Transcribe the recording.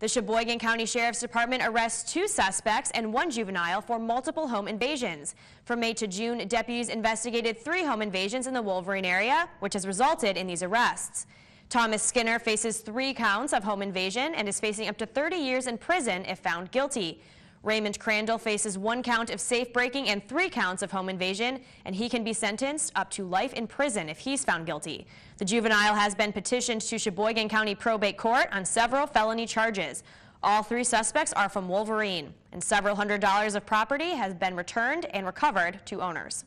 The Cheboygan County Sheriff's Department arrests 2 suspects and 1 juvenile for multiple home invasions. From May to June, deputies investigated 3 home invasions in the Wolverine area, which has resulted in these arrests. Thomas Skinner faces 3 counts of home invasion and is facing up to 30 years in prison if found guilty. Raymond Crandall faces 1 count of safe breaking and 3 counts of home invasion, and he can be sentenced up to life in prison if he's found guilty. The juvenile has been petitioned to Cheboygan County Probate Court on several felony charges. All 3 suspects are from Wolverine, and several hundred dollars of property has been returned and recovered to owners.